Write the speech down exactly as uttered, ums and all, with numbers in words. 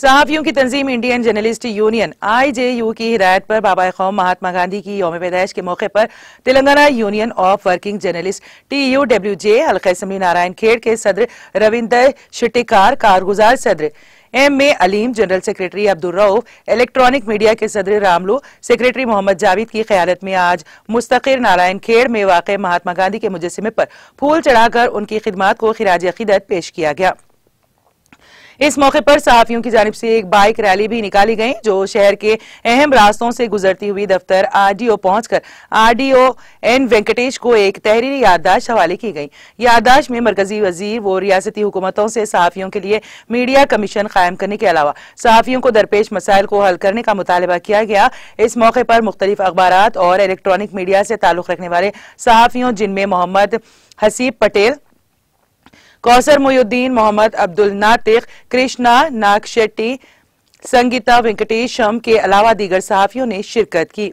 सहाफ़ियों की तंजीम Indian journalist union I J U की हिदायत पर बाबा कौम महात्मा गांधी की यौम पैदाइश के मौके पर Telangana union of working journalist T U W J हल्का असम्बली नारायण खेड़ के सदर रविंदर शिट्टिकार, कारगुजार सदर M A Aleem, general secretary Abdul Rauf, electronic media के सदर रामलू, सेक्रेटरी मोहम्मद जावेद की क़यादत में आज मुस्तक़िर नारायण खेड़ में वाक़ महात्मा गांधी के मुजस्मे पर फूल चढ़ाकर उनकी खिदमत को ख़िराज-ए-अक़ीदत पेश किया गया। इस मौके पर सहाफ़ियों की जानिब से एक बाइक रैली भी निकाली गई जो शहर के अहम रास्तों से गुजरती हुई दफ्तर आरडीओ पहुंचकर आरडीओ एन वेंकटेश को एक तहरीरी याददाश्त हवाले की गई। याददाश्त में मरकजी वजीर व रियासती हुकूमतों से सहाफ़ियों के लिए मीडिया कमीशन कायम करने के अलावा सहाफ़ियों को दरपेश मसाइल को हल करने का मुतालबा किया गया। इस मौके पर मुख्तलिफ अखबारात और इलेक्ट्रॉनिक मीडिया से ताल्लुक़ रखने वाले सहाफ़ियों जिनमें मोहम्मद हसीब पटेल, कौसर मुयुद्दीन, मोहम्मद अब्दुल नातिक, कृष्णा नाग शेट्टी, संगीता वेंकटेशम के अलावा दीगर सहाफ़ियों ने शिरकत की।